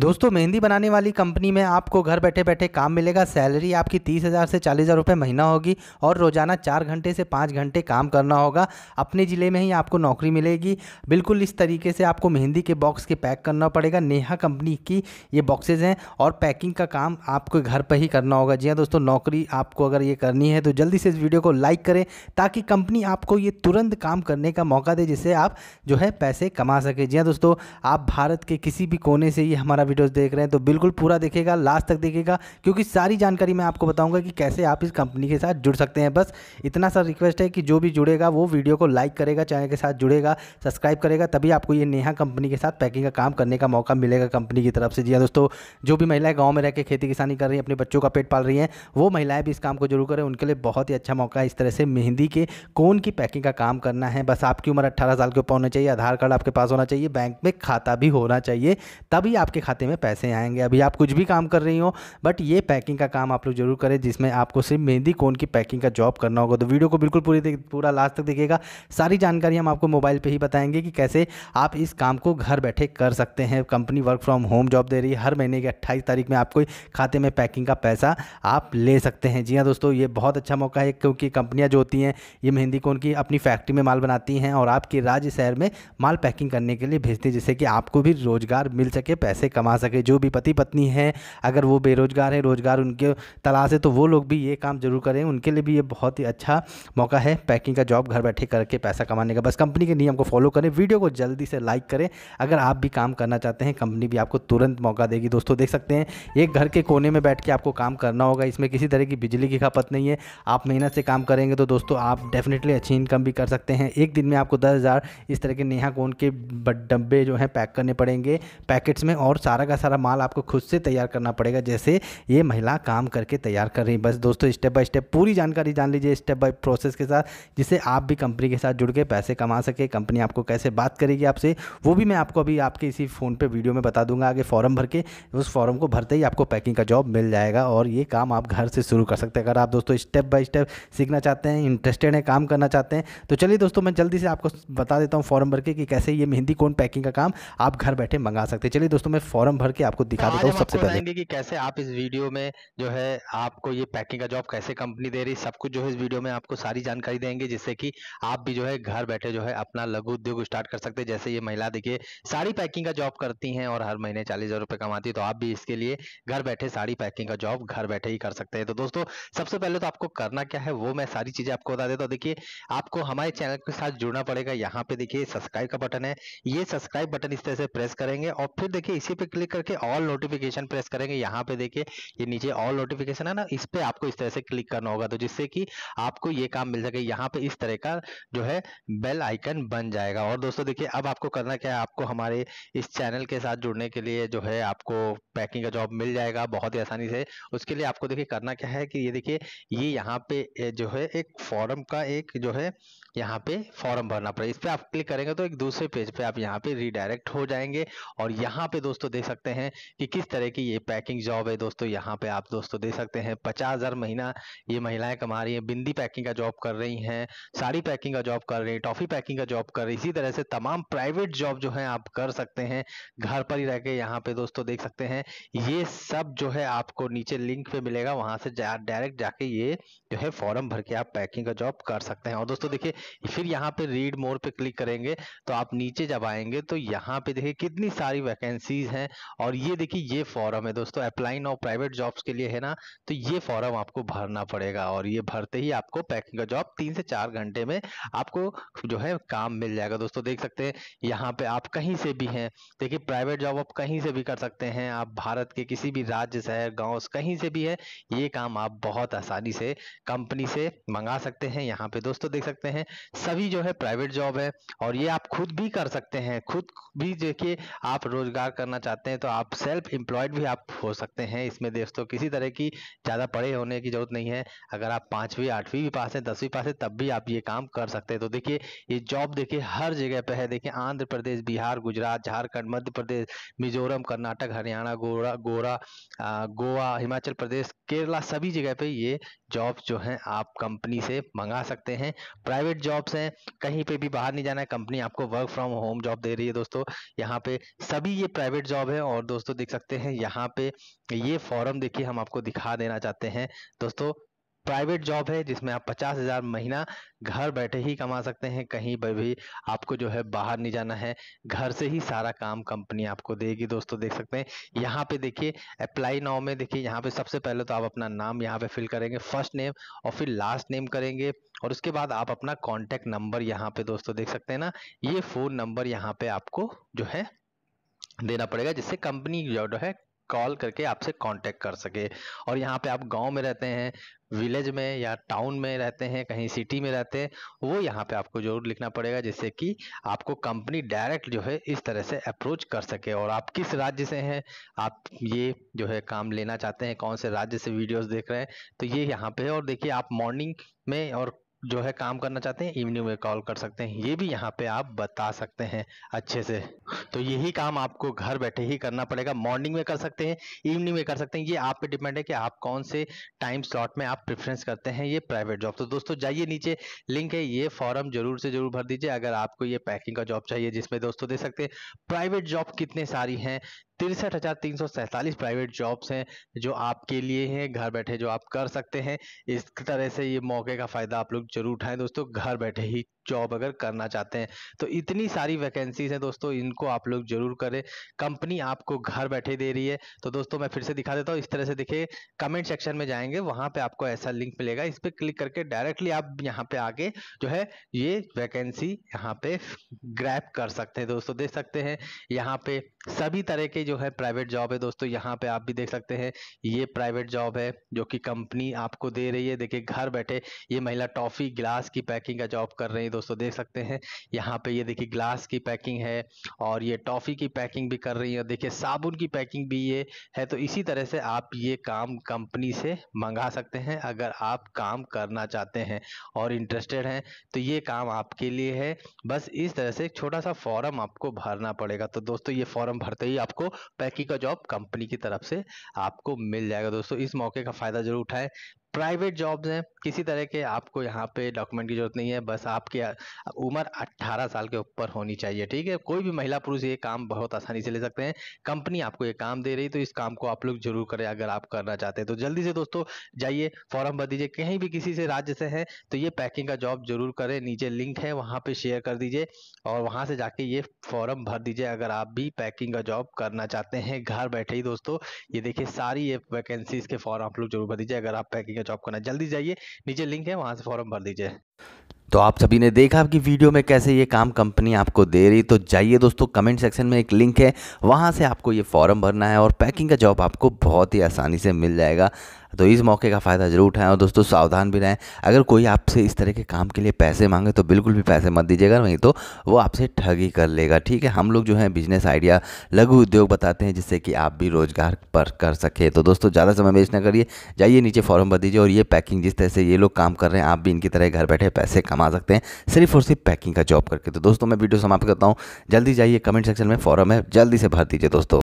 दोस्तों मेहंदी बनाने वाली कंपनी में आपको घर बैठे बैठे काम मिलेगा। सैलरी आपकी 30,000 से 40,000 रुपये महीना होगी और रोज़ाना 4 घंटे से 5 घंटे काम करना होगा। अपने ज़िले में ही आपको नौकरी मिलेगी। बिल्कुल इस तरीके से आपको मेहंदी के बॉक्स के पैक करना पड़ेगा। नेहा कंपनी की ये बॉक्सेज हैं और पैकिंग का काम आपको घर पर ही करना होगा। जी हाँ दोस्तों, नौकरी आपको अगर ये करनी है तो जल्दी से इस वीडियो को लाइक करें ताकि कंपनी आपको ये तुरंत काम करने का मौका दे, जिससे आप जो है पैसे कमा सकें। जी हाँ दोस्तों, आप भारत के किसी भी कोने से ये हमारा वीडियोस देख रहे हैं तो बिल्कुल पूरा देखिएगा, लास्ट तक देखिएगा, क्योंकि सारी जानकारी मैं आपको बताऊंगा कि कैसे आप इस कंपनी के साथ जुड़ सकते हैं। बस इतना सा रिक्वेस्ट है कि जो भी जुड़ेगा वो वीडियो को लाइक करेगा, चैनल के साथ जुड़ेगा, सब्सक्राइब करेगा, तभी आपको ये नेहा कंपनी के साथ पैकिंग का काम करने का मौका मिलेगा कंपनी की तरफ से। जी हाँ दोस्तों, जो भी महिलाएं गाँव में रहकर खेती किसानी कर रही हैं, अपने बच्चों का पेट पाल रही हैं, वो महिलाएं भी इस काम को जरूर करें। उनके लिए बहुत ही अच्छा मौका है। इस तरह से मेहंदी के कोन की पैकिंग का काम करना है। बस आपकी उम्र 18 साल के ऊपर होना चाहिए, आधार कार्ड आपके पास होना चाहिए, बैंक में खाता भी होना चाहिए, तभी आपके खाते में पैसे आएंगे। अभी आप कुछ भी काम कर रही हो, बट ये पैकिंग का काम आप लोग जरूर करें, जिसमें आपको सिर्फ मेहंदी कोन की पैकिंग का जॉब करना होगा। तो वीडियो को बिल्कुल पूरा लास्ट तक देखिएगा। सारी जानकारी हम आपको मोबाइल पर ही बताएंगे कि कैसे आप इस काम को घर बैठे कर सकते हैं। Company work from home job दे रही है। हर महीने की 28 तारीख में आपको खाते में पैकिंग का पैसा आप ले सकते हैं। जी हाँ दोस्तों, ये बहुत अच्छा मौका है, क्योंकि कंपनियां जो होती हैं ये मेहंदी कोन की अपनी फैक्ट्री में माल बनाती हैं और आपके राज्य शहर में माल पैकिंग करने के लिए भेजती है, जिससे कि आपको भी रोज़गार मिल सके, पैसे कमा सके। जो भी पति पत्नी हैं, अगर वो बेरोजगार हैं, रोज़गार उनके तलाश है, तो वो लोग भी ये काम जरूर करें। उनके लिए भी ये बहुत ही अच्छा मौका है पैकिंग का जॉब घर बैठे करके पैसा कमाने का। बस कंपनी के नियम को फॉलो करें, वीडियो को जल्दी से लाइक करें। अगर आप भी काम करना चाहते हैं, कंपनी भी आपको तुरंत मौका देगी। दोस्तों देख सकते हैं, एक घर के कोने में बैठ के आपको काम करना होगा। इसमें किसी तरह की बिजली की खपत नहीं है। आप मेहनत से काम करेंगे तो दोस्तों आप डेफिनेटली अच्छी इनकम भी कर सकते हैं। एक दिन में आपको 10,000 इस तरह के नेहा कोन के डब्बे जो हैं पैक करने पड़ेंगे पैकेट्स में, और सारा का सारा माल आपको खुद से तैयार करना पड़ेगा, जैसे ये महिला काम करके तैयार कर रही है। बस दोस्तों स्टेप बाय स्टेप पूरी जानकारी जान लीजिए, स्टेप बाय प्रोसेस के साथ, जिससे आप भी कंपनी के साथ जुड़ के पैसे कमा सके। कंपनी आपको कैसे बात करेगी आपसे, वो भी मैं आपको अभी आपके इसी फ़ोन पे वीडियो में बता दूंगा। आगे फॉर्म भर के, उस फॉर्म को भरते ही आपको पैकिंग का जॉब मिल जाएगा और ये काम आप घर से शुरू कर सकते हैं। अगर आप दोस्तों स्टेप बाय स्टेप सीखना चाहते हैं, इंटरेस्टेड हैं, काम करना चाहते हैं, तो चलिए दोस्तों मैं जल्दी से आपको बता देता हूँ फॉर्म भर के कि कैसे ये मेहंदी कोन पैकिंग का काम आप घर बैठे मंगा सकते हैं। चलिए दोस्तों मैं फॉर्म भर के आपको दिखा देता हूँ। सबसे पहले कि कैसे आप इस वीडियो में जो है आपको ये पैकिंग का जॉब कैसे कंपनी दे रही, सब कुछ जो है इस वीडियो में आपको सारी जानकारी देंगे, जिससे कि आप भी जो है घर बैठे जो है अपना लघु उद्योग स्टार्ट कर सकते हैं। जैसे ये महिला देखिए साड़ी पैकिंग का जॉब करती हैं और हर महीने 40,000 रुपये कमाती है, तो आप भी इसके लिए घर बैठे साड़ी पैकिंग का जॉब घर बैठे ही कर सकते हैं। तो दोस्तों सबसे पहले तो आपको करना क्या है वो मैं सारी चीजें आपको बता देता हूँ। देखिए आपको हमारे चैनल के साथ जुड़ना पड़ेगा। यहाँ पे देखिए सब्सक्राइब का बटन है, ये सब्सक्राइब बटन इस तरह से प्रेस करेंगे और फिर देखिए इसी पे क्लिक करके ऑल नोटिफिकेशन प्रेस करेंगे। यहाँ पे देखिए ये नीचे ऑल नोटिफिकेशन है ना, इस पे आपको इस तरह से क्लिक करना होगा, तो जिससे कि आपको ये काम मिल सके। यहाँ पे इस तरह का जो है बेल आइकन बन जाएगा। और दोस्तों देखिए अब आपको करना क्या है, आपको हमारे इस चैनल के साथ जुड़ने के लिए जो है आपको पैकिंग का जॉब मिल जाएगा बहुत ही आसानी से। उसके लिए आपको देखिए करना क्या है कि ये देखिए ये यहाँ पे जो है एक फॉर्म का एक जो है यहाँ पे फॉर्म भरना पड़ेगा। इस पर आप क्लिक करेंगे तो एक दूसरे पेज पे आप यहाँ पे रिडायरेक्ट हो जाएंगे। और यहाँ पे दोस्तों देख सकते हैं कि किस तरह की ये पैकिंग जॉब है। दोस्तों यहाँ पे आप दोस्तों देख सकते हैं 50,000 महीना ये महिलाएं कमा रही हैं। बिंदी पैकिंग का जॉब कर रही हैं, साड़ी पैकिंग का जॉब कर रही हैं, टॉफी पैकिंग का जॉब कर रही है। इसी तरह से तमाम प्राइवेट जॉब जो है आप कर सकते हैं घर पर ही रह के। यहाँ पे दोस्तों देख सकते हैं ये सब जो है आपको नीचे लिंक पे मिलेगा, वहां से डायरेक्ट जाके ये जो है फॉर्म भर के आप पैकिंग का जॉब कर सकते हैं। और दोस्तों देखिए फिर यहाँ पे रीड मोर पे क्लिक करेंगे तो आप नीचे जब आएंगे तो यहाँ पे देखिए कितनी सारी वैकेंसीज हैं। और ये देखिए ये फॉर्म है दोस्तों अप्लाई नाउ प्राइवेट जॉब्स के लिए है ना, तो ये फॉर्म आपको भरना पड़ेगा। और ये भरते ही आपको पैकिंग का जॉब 3 से 4 घंटे में आपको जो है काम मिल जाएगा। दोस्तों देख सकते हैं यहाँ पे आप कहीं से भी हैं, देखिए प्राइवेट जॉब आप कहीं से भी कर सकते हैं। आप भारत के किसी भी राज्य शहर गाँव कहीं से भी है, ये काम आप बहुत आसानी से कंपनी से मंगा सकते हैं। यहाँ पे दोस्तों देख सकते हैं सभी जो है प्राइवेट जॉब है और ये आप खुद भी कर सकते हैं। खुद भी देखिए आप रोजगार करना चाहते हैं तो आप सेल्फ एम्प्लॉयड भी आप हो सकते हैं। इसमें दोस्तों किसी तरह की ज़्यादा पढ़े होने की जरूरत नहीं है। अगर आप 5वीं 8वीं भी पास हैं, 10वीं पास हैं, तब भी आप ये काम कर सकते हैं। तो देखिए ये जॉब देखिए हर जगह पे है। देखिए आंध्र प्रदेश, बिहार, गुजरात, झारखंड, मध्य प्रदेश, मिजोरम, कर्नाटक, हरियाणा, गोवा, हिमाचल प्रदेश, केरला, सभी जगह पे ये जॉब जो है आप कंपनी से मंगा सकते हैं। प्राइवेट जॉब्स हैं, कहीं पे भी बाहर नहीं जाना है, कंपनी आपको वर्क फ्रॉम होम जॉब दे रही है। दोस्तों यहाँ पे सभी ये प्राइवेट जॉब जॉब है। और दोस्तों देख सकते हैं यहाँ पे ये फॉर्म देखिए हम आपको दिखा देना चाहते हैं। दोस्तों प्राइवेट जॉब है जिसमें आप 50,000 महीना घर बैठे ही कमा सकते हैं, कहीं पर भी आपको जो है बाहर नहीं जाना है, घर से ही सारा काम कंपनी आपको देगी। दोस्तों देख सकते हैं यहाँ पे देखिए अप्लाई नाउ में देखिए यहाँ पे सबसे पहले तो आप अपना नाम यहाँ पे फिल करेंगे, फर्स्ट नेम और फिर लास्ट नेम करेंगे, और उसके बाद आप अपना कॉन्टैक्ट नंबर यहाँ पे दोस्तों देख सकते हैं ना, ये फ़ोन नंबर यहाँ पे आपको जो है देना पड़ेगा जिससे कंपनी जो है कॉल करके आपसे कांटेक्ट कर सके। और यहाँ पे आप गांव में रहते हैं, विलेज में या टाउन में रहते हैं, कहीं सिटी में रहते हैं, वो यहाँ पे आपको जरूर लिखना पड़ेगा जिससे कि आपको कंपनी डायरेक्ट जो है इस तरह से अप्रोच कर सके। और आप किस राज्य से हैं, आप ये जो है काम लेना चाहते हैं, कौन से राज्य से वीडियोस देख रहे हैं, तो ये यहाँ पे है। और देखिए आप मॉर्निंग में और जो है काम करना चाहते हैं इवनिंग में कॉल कर सकते हैं, ये भी यहाँ पे आप बता सकते हैं अच्छे से। तो यही काम आपको घर बैठे ही करना पड़ेगा, मॉर्निंग में कर सकते हैं, इवनिंग में कर सकते हैं, ये आप पे डिपेंड है कि आप कौन से टाइम स्लॉट में आप प्रेफरेंस करते हैं ये प्राइवेट जॉब। तो दोस्तों जाइए नीचे लिंक है, ये फॉर्म जरूर से जरूर भर दीजिए अगर आपको ये पैकिंग का जॉब चाहिए, जिसमें दोस्तों देख सकते हैं प्राइवेट जॉब कितने सारी हैं, 63,347 प्राइवेट जॉब्स हैं जो आपके लिए हैं घर बैठे, जो आप कर सकते हैं। इस तरह से ये मौके का फ़ायदा आप लोग जरूर उठाएं दोस्तों, घर बैठे ही जॉब अगर करना चाहते हैं तो। इतनी सारी वैकेंसीज हैं दोस्तों, इनको आप लोग जरूर करें, कंपनी आपको घर बैठे दे रही है। तो दोस्तों मैं फिर से दिखा देता हूँ, इस तरह से देखिए कमेंट सेक्शन में जाएंगे, वहाँ पे आपको ऐसा लिंक मिलेगा, इस पर क्लिक करके डायरेक्टली आप यहाँ पे आके जो है ये वैकेंसी यहाँ पे ग्रैब कर सकते हैं। दोस्तों देख सकते हैं यहाँ पे सभी तरह के जो है प्राइवेट जॉब है। दोस्तों यहाँ पे आप भी देख सकते हैं ये प्राइवेट जॉब है जो कि कंपनी आपको दे रही है। देखिए घर बैठे ये महिला टॉफी ग्लास की पैकिंग का जॉब कर रही है। दोस्तों देख सकते हैं यहाँ पे ये देखिए ग्लास की पैकिंग है और ये टॉफी की पैकिंग भी कर रही है, और देखिए साबुन की पैकिंग भी ये है। तो इसी तरह से आप ये काम कंपनी से मंगा सकते हैं अगर आप काम करना चाहते हैं और इंटरेस्टेड हैं, तो ये काम आपके लिए है। बस इस तरह से एक छोटा सा फॉर्म आपको भरना पड़ेगा। तो दोस्तों ये फॉर्म भरते ही आपको पैकिंग का जॉब कंपनी की तरफ से आपको मिल जाएगा। दोस्तों इस मौके का फायदा जरूर उठाएं। प्राइवेट जॉब्स हैं, किसी तरह के आपको यहाँ पे डॉक्यूमेंट की जरूरत नहीं है, बस आपकी उम्र 18 साल के ऊपर होनी चाहिए, ठीक है। कोई भी महिला पुरुष ये काम बहुत आसानी से ले सकते हैं, कंपनी आपको ये काम दे रही, तो इस काम को आप लोग जरूर करें अगर आप करना चाहते हैं। तो जल्दी से दोस्तों जाइए, फॉर्म भर दीजिए, कहीं भी किसी से राज्य से है तो ये पैकिंग का जॉब जरूर करें। नीचे लिंक है, वहाँ पर शेयर कर दीजिए और वहाँ से जाके ये फॉर्म भर दीजिए अगर आप भी पैकिंग का जॉब करना चाहते हैं घर बैठे ही। दोस्तों ये देखिए सारी ये वैकेंसीज के फॉर्म आप लोग जरूर भर दीजिए अगर आप पैकिंग जॉब करना। जल्दी जाइए, नीचे लिंक है, वहां से फॉर्म भर दीजिए। तो आप सभी ने देखा आपकी वीडियो में कैसे ये काम कंपनी आपको दे रही। तो जाइए दोस्तों, कमेंट सेक्शन में एक लिंक है, वहाँ से आपको ये फॉर्म भरना है और पैकिंग का जॉब आपको बहुत ही आसानी से मिल जाएगा। तो इस मौके का फ़ायदा जरूर उठाएं और दोस्तों सावधान भी रहें। अगर कोई आपसे इस तरह के काम के लिए पैसे मांगे तो बिल्कुल भी पैसे मत दीजिएगा, नहीं तो वो आपसे ठगी कर लेगा, ठीक है। हम लोग जो है बिजनेस आइडिया, लघु उद्योग बताते हैं जिससे कि आप भी रोजगार पर कर सके। तो दोस्तों ज़्यादा समय वेस्ट ना करिए, जाइए नीचे फॉर्म भर दीजिए और ये पैकिंग जिस तरह से ये लोग काम कर रहे हैं आप भी इनकी तरह घर बैठे पैसे कमा सकते हैं सिर्फ और सिर्फ पैकिंग का जॉब करके। तो दोस्तों मैं वीडियो समाप्त करता हूँ, जल्दी जाइए, कमेंट सेक्शन में फॉर्म है, जल्दी से भर दीजिए दोस्तों।